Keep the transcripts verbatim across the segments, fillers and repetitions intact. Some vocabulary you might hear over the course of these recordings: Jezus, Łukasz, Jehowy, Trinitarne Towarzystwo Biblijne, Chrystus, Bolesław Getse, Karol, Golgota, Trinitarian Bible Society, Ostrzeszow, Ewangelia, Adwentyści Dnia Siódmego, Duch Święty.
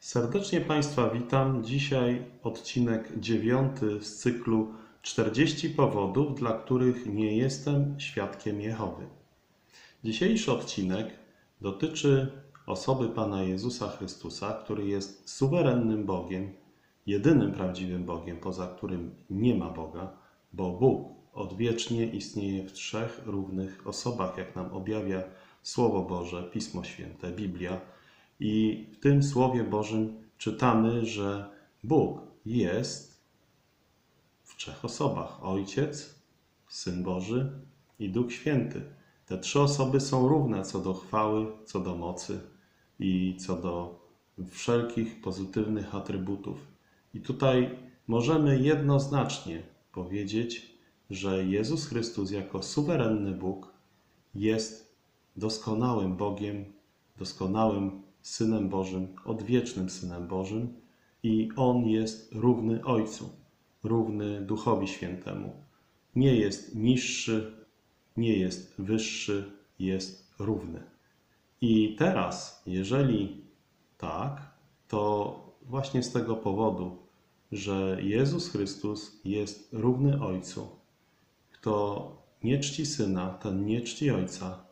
Serdecznie Państwa witam. Dzisiaj odcinek dziewiąty z cyklu czterdzieści powodów, dla których nie jestem świadkiem Jehowy. Dzisiejszy odcinek dotyczy osoby Pana Jezusa Chrystusa, który jest suwerennym Bogiem, jedynym prawdziwym Bogiem, poza którym nie ma Boga, bo Bóg odwiecznie istnieje w trzech równych osobach, jak nam objawia Słowo Boże, Pismo Święte, Biblia. I w tym Słowie Bożym czytamy, że Bóg jest w trzech osobach. Ojciec, Syn Boży i Duch Święty. Te trzy osoby są równe co do chwały, co do mocy i co do wszelkich pozytywnych atrybutów. I tutaj możemy jednoznacznie powiedzieć, że Jezus Chrystus jako suwerenny Bóg jest doskonałym Bogiem, doskonałym Synem Bożym, odwiecznym Synem Bożym i On jest równy Ojcu, równy Duchowi Świętemu. Nie jest niższy, nie jest wyższy, jest równy. I teraz, jeżeli tak, to właśnie z tego powodu, że Jezus Chrystus jest równy Ojcu, kto nie czci Syna, ten nie czci Ojca,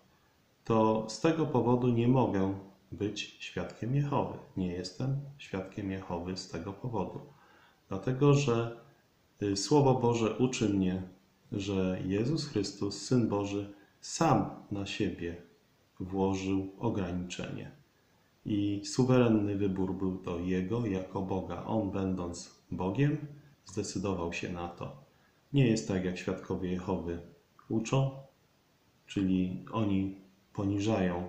to z tego powodu nie mogę być świadkiem Jehowy. Nie jestem świadkiem Jehowy z tego powodu. Dlatego, że Słowo Boże uczy mnie, że Jezus Chrystus, Syn Boży, sam na siebie włożył ograniczenie. I suwerenny wybór był to Jego jako Boga. On, będąc Bogiem, zdecydował się na to. Nie jest tak, jak świadkowie Jehowy uczą, czyli oni poniżają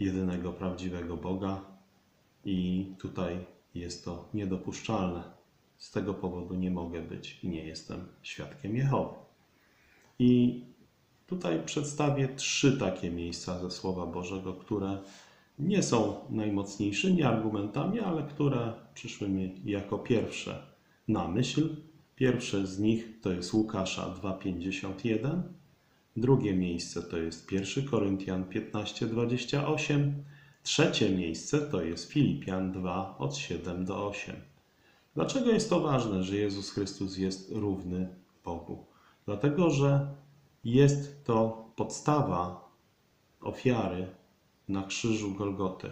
jedynego prawdziwego Boga i tutaj jest to niedopuszczalne. Z tego powodu nie mogę być i nie jestem świadkiem Jehowy. I tutaj przedstawię trzy takie miejsca ze Słowa Bożego, które nie są najmocniejszymi argumentami, ale które przyszły mi jako pierwsze na myśl. Pierwsze z nich to jest Łukasza dwa, pięćdziesiąt jeden. Drugie miejsce to jest pierwszy Koryntian piętnaście, dwadzieścia osiem. Trzecie miejsce to jest Filipian dwa, od siedem do osiem. Dlaczego jest to ważne, że Jezus Chrystus jest równy Bogu? Dlatego, że jest to podstawa ofiary na krzyżu Golgoty.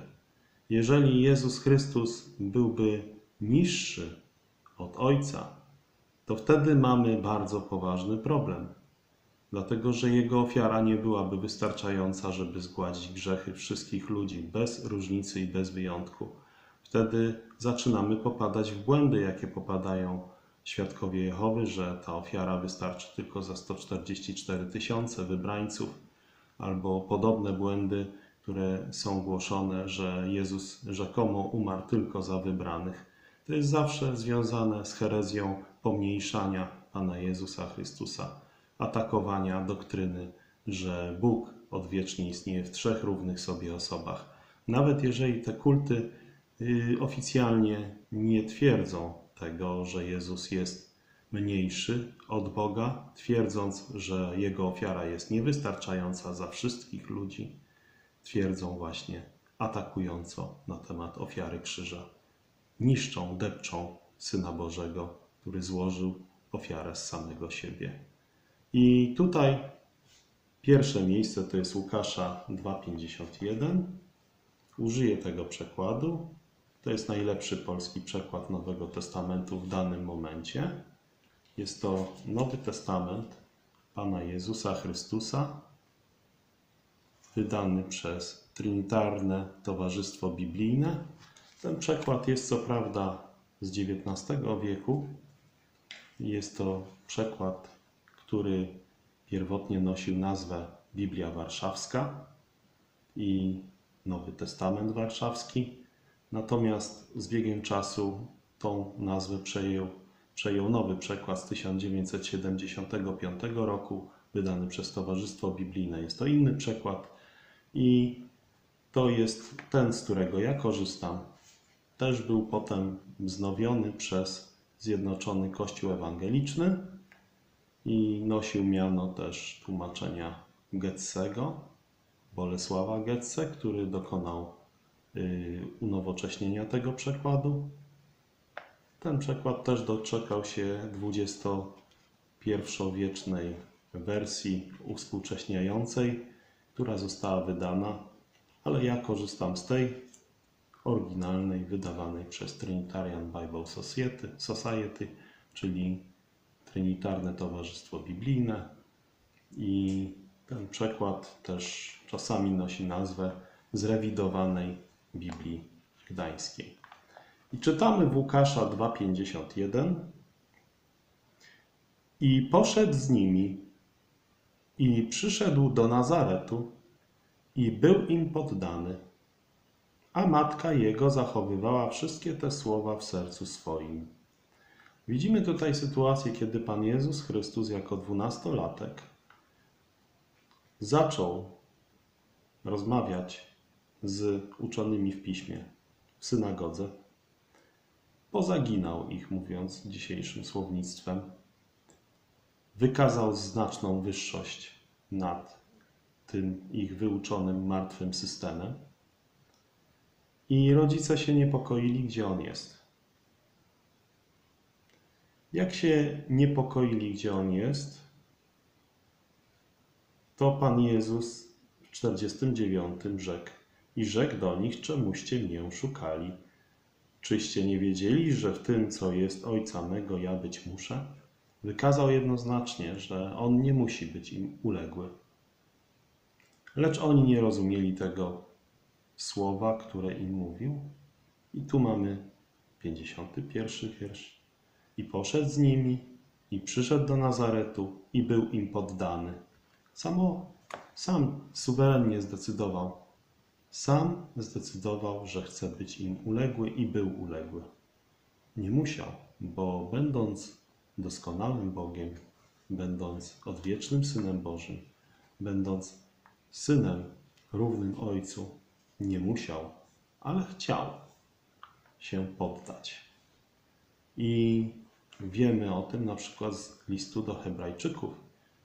Jeżeli Jezus Chrystus byłby niższy od Ojca, to wtedy mamy bardzo poważny problem. Dlatego, że Jego ofiara nie byłaby wystarczająca, żeby zgładzić grzechy wszystkich ludzi, bez różnicy i bez wyjątku. Wtedy zaczynamy popadać w błędy, jakie popadają świadkowie Jehowy, że ta ofiara wystarczy tylko za sto czterdzieści cztery tysiące wybrańców, albo podobne błędy, które są głoszone, że Jezus rzekomo umarł tylko za wybranych. To jest zawsze związane z herezją pomniejszania Pana Jezusa Chrystusa, atakowania doktryny, że Bóg odwiecznie istnieje w trzech równych sobie osobach. Nawet jeżeli te kulty oficjalnie nie twierdzą tego, że Jezus jest mniejszy od Boga, twierdząc, że Jego ofiara jest niewystarczająca za wszystkich ludzi, twierdzą właśnie atakująco na temat ofiary krzyża. Niszczą, depczą Syna Bożego, który złożył ofiarę z samego siebie. I tutaj pierwsze miejsce to jest Łukasza dwa, pięćdziesiąt jeden. Użyję tego przekładu. To jest najlepszy polski przekład Nowego Testamentu w danym momencie. Jest to Nowy Testament Pana Jezusa Chrystusa, wydany przez Trinitarne Towarzystwo Biblijne. Ten przekład jest co prawda z dziewiętnastego wieku. Jest to przekład, który pierwotnie nosił nazwę Biblia Warszawska i Nowy Testament Warszawski. Natomiast z biegiem czasu tą nazwę przejął, przejął nowy przekład z tysiąc dziewięćset siedemdziesiątego piątego roku, wydany przez Towarzystwo Biblijne. Jest to inny przekład i to jest ten, z którego ja korzystam. Też był potem wznowiony przez Zjednoczony Kościół Ewangeliczny i nosił miano też tłumaczenia Getsego, Bolesława Getse, który dokonał unowocześnienia tego przekładu. Ten przekład też doczekał się dwudziestopierwowiecznej wersji uwspółcześniającej, która została wydana, ale ja korzystam z tej oryginalnej, wydawanej przez Trinitarian Bible Society, Society, czyli Trinitarne Towarzystwo Biblijne, i ten przekład też czasami nosi nazwę Zrewidowanej Biblii Gdańskiej. I czytamy w Łukasza dwa, pięćdziesiąt jeden. I poszedł z nimi, i przyszedł do Nazaretu, i był im poddany, a matka jego zachowywała wszystkie te słowa w sercu swoim. Widzimy tutaj sytuację, kiedy Pan Jezus Chrystus jako dwunastolatek zaczął rozmawiać z uczonymi w piśmie w synagodze. Pozaginał ich, mówiąc dzisiejszym słownictwem. Wykazał znaczną wyższość nad tym ich wyuczonym, martwym systemem. I rodzice się niepokoili, gdzie on jest. Jak się niepokoili, gdzie on jest, to Pan Jezus w czterdziestym dziewiątym rzekł. I rzekł do nich, czemuście mnie szukali? Czyście nie wiedzieli, że w tym, co jest Ojca mego, ja być muszę? Wykazał jednoznacznie, że On nie musi być im uległy. Lecz oni nie rozumieli tego słowa, które im mówił. I tu mamy pięćdziesiąty pierwszy wiersz. I poszedł z nimi, i przyszedł do Nazaretu, i był im poddany. Samo, sam suwerennie zdecydował, Sam zdecydował, że chce być im uległy i był uległy. Nie musiał, bo będąc doskonałym Bogiem, będąc odwiecznym Synem Bożym, będąc Synem równym Ojcu, nie musiał, ale chciał się poddać. I wiemy o tym na przykład z listu do Hebrajczyków,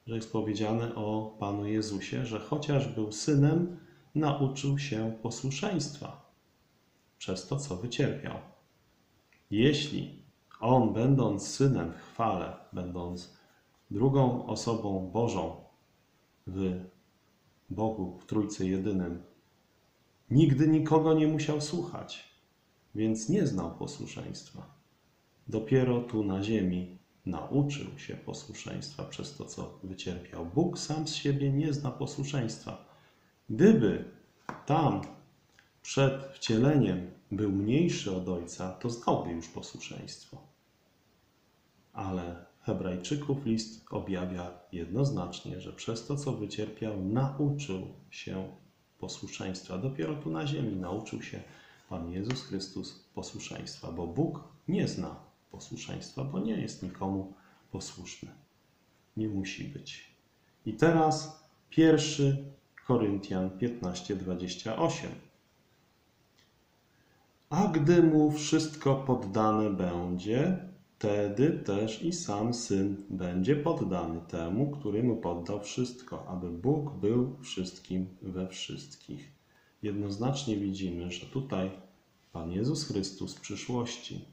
że jest powiedziane o Panu Jezusie, że chociaż był Synem, nauczył się posłuszeństwa przez to, co wycierpiał. Jeśli On, będąc Synem w chwale, będąc drugą osobą Bożą w Bogu, w Trójcy Jedynym, nigdy nikogo nie musiał słuchać, więc nie znał posłuszeństwa. Dopiero tu na ziemi nauczył się posłuszeństwa przez to, co wycierpiał. Bóg sam z siebie nie zna posłuszeństwa. Gdyby tam przed wcieleniem był mniejszy od Ojca, to znałby już posłuszeństwo. Ale Hebrajczyków list objawia jednoznacznie, że przez to, co wycierpiał, nauczył się posłuszeństwa. Dopiero tu na ziemi nauczył się Pan Jezus Chrystus posłuszeństwa, bo Bóg nie zna posłuszeństwa, bo nie jest nikomu posłuszny. Nie musi być. I teraz pierwszy Koryntian piętnaście, dwadzieścia osiem. A gdy mu wszystko poddane będzie, wtedy też i sam Syn będzie poddany temu, który mu poddał wszystko, aby Bóg był wszystkim we wszystkich. Jednoznacznie widzimy, że tutaj Pan Jezus Chrystus w przyszłości,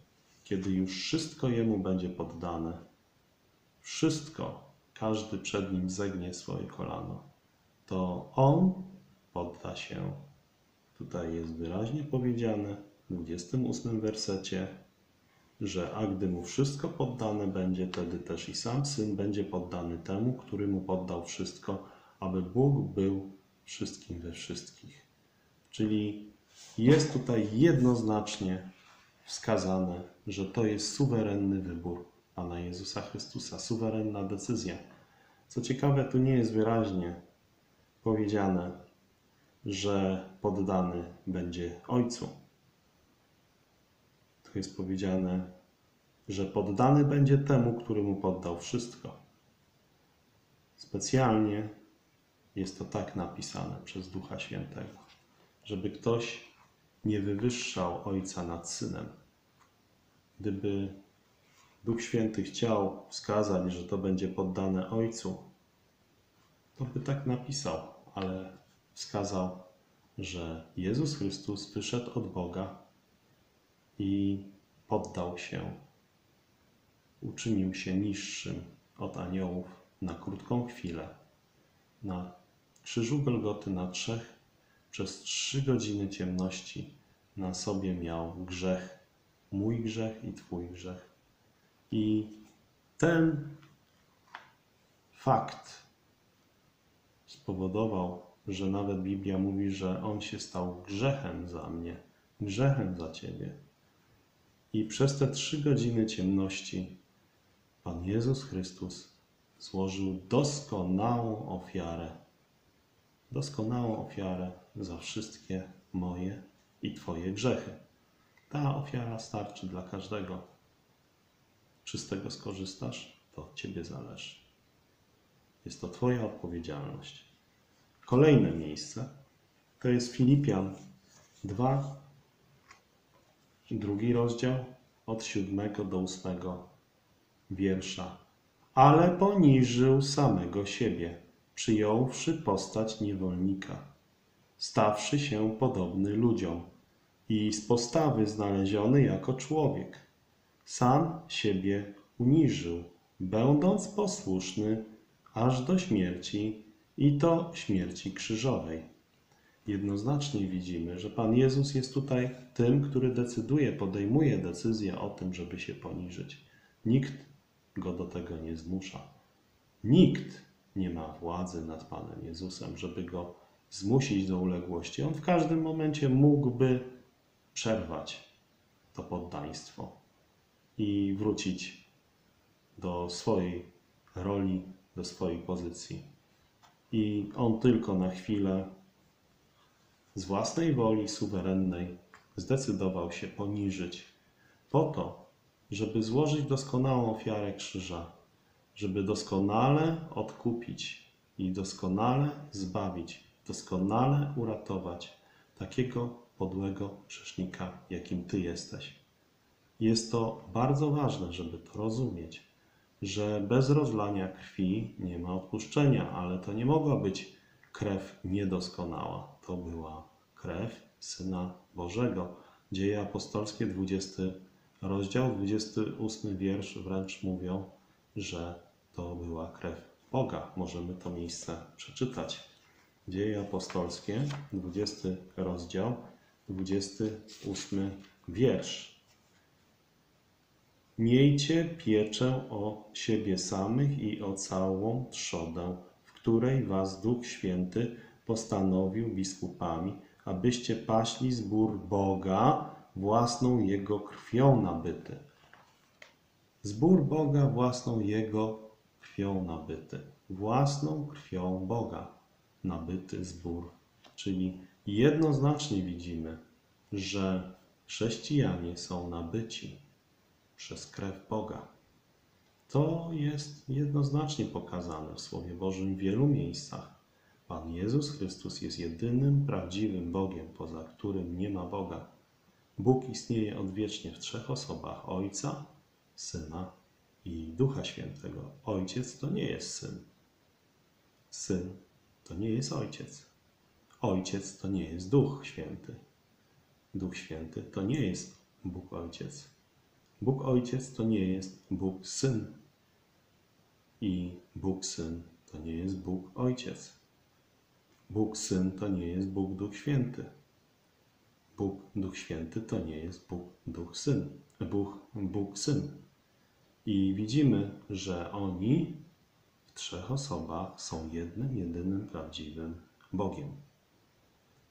kiedy już wszystko Jemu będzie poddane, wszystko, każdy przed Nim zegnie swoje kolano, to On podda się. Tutaj jest wyraźnie powiedziane w dwudziestym ósmym wersecie, że a gdy mu wszystko poddane będzie, wtedy też i sam Syn będzie poddany temu, który mu poddał wszystko, aby Bóg był wszystkim we wszystkich. Czyli jest tutaj jednoznacznie wskazane, że to jest suwerenny wybór Pana Jezusa Chrystusa, suwerenna decyzja. Co ciekawe, tu nie jest wyraźnie powiedziane, że poddany będzie Ojcu. Tu jest powiedziane, że poddany będzie temu, który mu poddał wszystko. Specjalnie jest to tak napisane przez Ducha Świętego, żeby ktoś nie wywyższał Ojca nad Synem. Gdyby Duch Święty chciał wskazać, że to będzie poddane Ojcu, to by tak napisał, ale wskazał, że Jezus Chrystus wyszedł od Boga i poddał się, uczynił się niższym od aniołów na krótką chwilę. Na krzyżu Golgoty na trzech przez trzy godziny ciemności na sobie miał grzech, mój grzech i Twój grzech. I ten fakt spowodował, że nawet Biblia mówi, że On się stał grzechem za mnie, grzechem za Ciebie. I przez te trzy godziny ciemności Pan Jezus Chrystus złożył doskonałą ofiarę, doskonałą ofiarę za wszystkie moje i Twoje grzechy. Ta ofiara starczy dla każdego. Czy z tego skorzystasz? To od Ciebie zależy. Jest to Twoja odpowiedzialność. Kolejne miejsce to jest Filipian drugi, drugi rozdział, od siódmego do ósmego wiersza. Ale poniżył samego siebie, przyjąwszy postać niewolnika, stawszy się podobny ludziom i z postawy znaleziony jako człowiek. Sam siebie uniżył, będąc posłuszny aż do śmierci, i to śmierci krzyżowej. Jednoznacznie widzimy, że Pan Jezus jest tutaj tym, który decyduje, podejmuje decyzję o tym, żeby się poniżyć. Nikt Go do tego nie zmusza. Nikt nie ma władzy nad Panem Jezusem, żeby Go zmusić do uległości. On w każdym momencie mógłby przerwać to poddaństwo i wrócić do swojej roli, do swojej pozycji. I On tylko na chwilę z własnej woli suwerennej zdecydował się poniżyć po to, żeby złożyć doskonałą ofiarę krzyża, żeby doskonale odkupić i doskonale zbawić, doskonale uratować takiego podłego grzesznika, jakim Ty jesteś. Jest to bardzo ważne, żeby to rozumieć, że bez rozlania krwi nie ma odpuszczenia, ale to nie mogła być krew niedoskonała. To była krew Syna Bożego. Dzieje apostolskie, dwudziesty rozdział, dwudziesty ósmy wiersz wręcz mówią, że to była krew Boga. Możemy to miejsce przeczytać. Dzieje apostolskie, dwudziesty rozdział, dwudziesty ósmy wiersz. Miejcie pieczę o siebie samych i o całą trzodę, w której was Duch Święty postanowił biskupami, abyście paśli zbór Boga własną Jego krwią nabyty. Zbór Boga własną Jego krwią nabyty. Własną krwią Boga nabyty zbór. Czyli jednoznacznie widzimy, że chrześcijanie są nabyci przez krew Boga. To jest jednoznacznie pokazane w Słowie Bożym w wielu miejscach. Pan Jezus Chrystus jest jedynym prawdziwym Bogiem, poza którym nie ma Boga. Bóg istnieje odwiecznie w trzech osobach: Ojca, Syna i Ducha Świętego. Ojciec to nie jest Syn. Syn to nie jest Ojciec. Ojciec to nie jest Duch Święty. Duch Święty to nie jest Bóg Ojciec. Bóg Ojciec to nie jest Bóg Syn. I Bóg Syn to nie jest Bóg Ojciec. Bóg Syn to nie jest Bóg Duch Święty. Bóg Duch Święty to nie jest Bóg Duch Syn. Bóg, Bóg Syn. I widzimy, że oni w trzech osobach są jednym, jedynym prawdziwym Bogiem.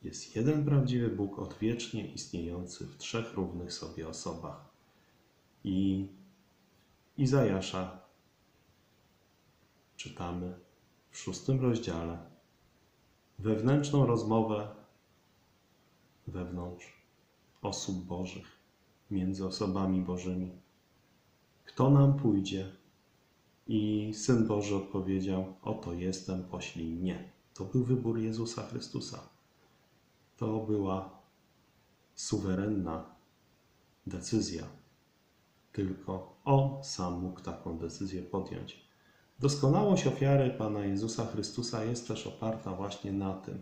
Jest jeden prawdziwy Bóg odwiecznie istniejący w trzech równych sobie osobach. I Izajasza czytamy w szóstym rozdziale wewnętrzną rozmowę wewnątrz osób Bożych, między osobami Bożymi. Kto nam pójdzie? I Syn Boży odpowiedział: oto jestem, poślij mnie. To był wybór Jezusa Chrystusa. To była suwerenna decyzja. Tylko On sam mógł taką decyzję podjąć. Doskonałość ofiary Pana Jezusa Chrystusa jest też oparta właśnie na tym,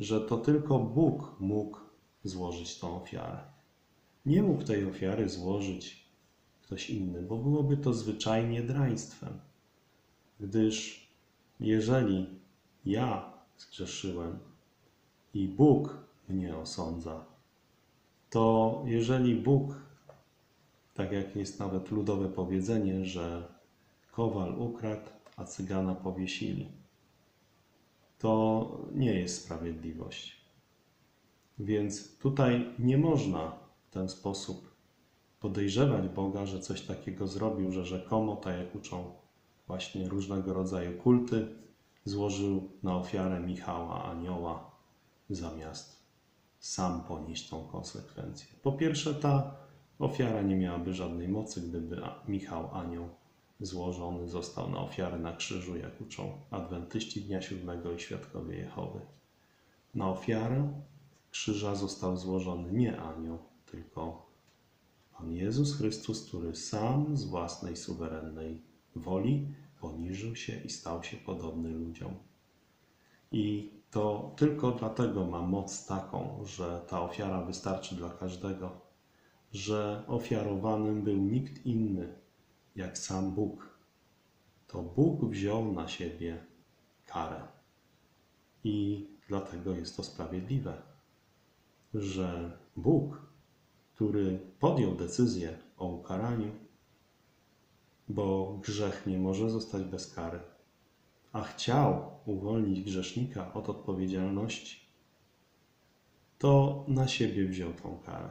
że to tylko Bóg mógł złożyć tą ofiarę. Nie mógł tej ofiary złożyć ktoś inny, bo byłoby to zwyczajnie draństwem. Gdyż jeżeli ja zgrzeszyłem i Bóg mnie osądza, to jeżeli Bóg, tak jak jest nawet ludowe powiedzenie, że kowal ukradł, a cygana powiesili, to nie jest sprawiedliwość. Więc tutaj nie można w ten sposób podejrzewać Boga, że coś takiego zrobił, że rzekomo, tak jak uczą właśnie różnego rodzaju kulty, złożył na ofiarę Michała, anioła, zamiast sam ponieść tą konsekwencję. Po pierwsze, ta ofiara nie miałaby żadnej mocy, gdyby Michał, anioł złożony został na ofiarę na krzyżu, jak uczą adwentyści Dnia Siódmego i Świadkowie Jehowy. Na ofiarę krzyża został złożony nie anioł, tylko Pan Jezus Chrystus, który sam z własnej suwerennej woli poniżył się i stał się podobny ludziom. I to tylko dlatego ma moc taką, że ta ofiara wystarczy dla każdego, że ofiarowanym był nikt inny jak sam Bóg. To Bóg wziął na siebie karę. I dlatego jest to sprawiedliwe, że Bóg, który podjął decyzję o ukaraniu, bo grzech nie może zostać bez kary, a chciał uwolnić grzesznika od odpowiedzialności, to na siebie wziął tą karę.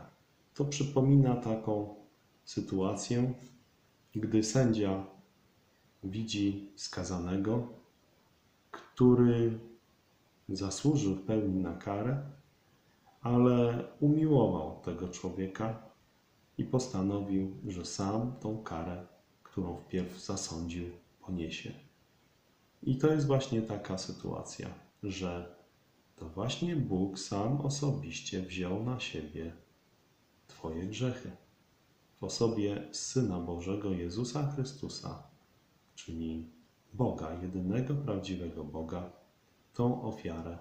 To przypomina taką sytuację, gdy sędzia widzi skazanego, który zasłużył w pełni na karę, ale umiłował tego człowieka i postanowił, że sam tą karę, którą wpierw zasądził, poniesie. I to jest właśnie taka sytuacja, że to właśnie Bóg sam osobiście wziął na siebie twoje grzechy. W osobie Syna Bożego Jezusa Chrystusa, czyli Boga, jedynego prawdziwego Boga, tą ofiarę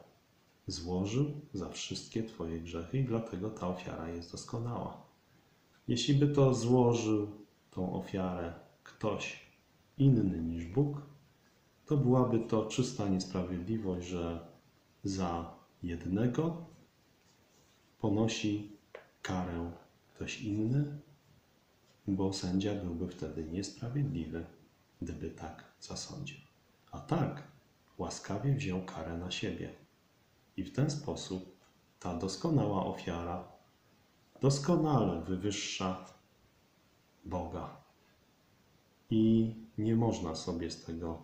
złożył za wszystkie twoje grzechy i dlatego ta ofiara jest doskonała. Jeśli by to złożył tą ofiarę ktoś inny niż Bóg, to byłaby to czysta niesprawiedliwość, że za jednego ponosi karę ktoś inny, bo sędzia byłby wtedy niesprawiedliwy, gdyby tak zasądził. A tak łaskawie wziął karę na siebie. I w ten sposób ta doskonała ofiara doskonale wywyższa Boga. I nie można sobie z tego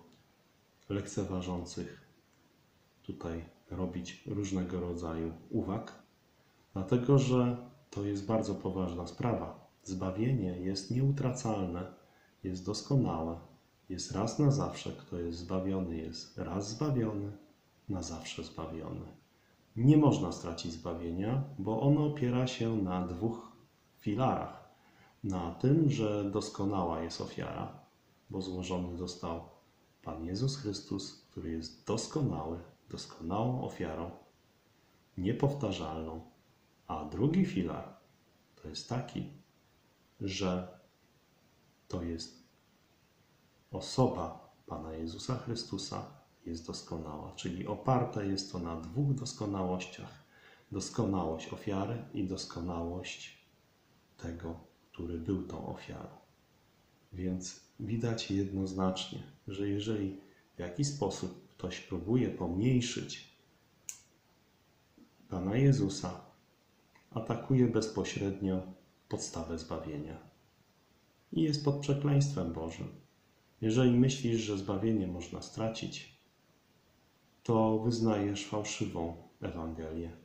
lekceważących tutaj robić różnego rodzaju uwag, dlatego że to jest bardzo poważna sprawa. Zbawienie jest nieutracalne, jest doskonałe, jest raz na zawsze. Kto jest zbawiony, jest raz zbawiony, na zawsze zbawiony. Nie można stracić zbawienia, bo ono opiera się na dwóch filarach. Na tym, że doskonała jest ofiara, bo złożony został Pan Jezus Chrystus, który jest doskonały, doskonałą ofiarą, niepowtarzalną. A drugi filar to jest taki, że to jest osoba Pana Jezusa Chrystusa, jest doskonała, czyli oparte jest to na dwóch doskonałościach. Doskonałość ofiary i doskonałość tego, który był tą ofiarą. Więc widać jednoznacznie, że jeżeli w jakiś sposób ktoś próbuje pomniejszyć Pana Jezusa, atakuje bezpośrednio podstawę zbawienia. I jest pod przekleństwem Bożym. Jeżeli myślisz, że zbawienie można stracić, to wyznajesz fałszywą Ewangelię.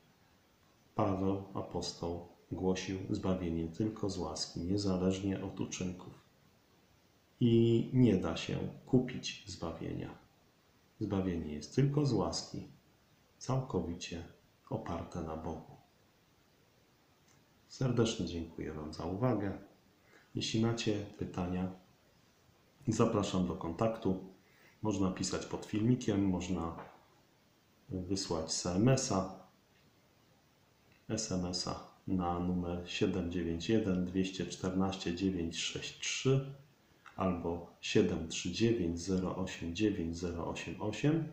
Paweł, apostoł, głosił zbawienie tylko z łaski, niezależnie od uczynków. I nie da się kupić zbawienia. Zbawienie jest tylko z łaski, całkowicie oparte na Bogu. Serdecznie dziękuję Wam za uwagę. Jeśli macie pytania, zapraszam do kontaktu. Można pisać pod filmikiem, można wysłać es em es a. es em es a na numer siedem dziewięć jeden, dwieście czternaście, dziewięćset sześćdziesiąt trzy albo siedem trzy dziewięć, zero osiem dziewięć, zero osiem osiem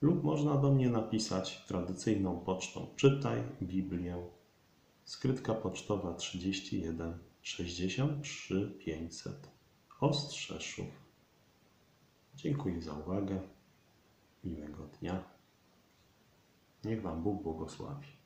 lub można do mnie napisać tradycyjną pocztą Czytaj Biblię, skrytka pocztowa trzydzieści jeden, sześćdziesiąt trzy, pięćset Ostrzeszów. Dziękuję za uwagę. Miłego dnia. Niech Wam Bóg błogosławi.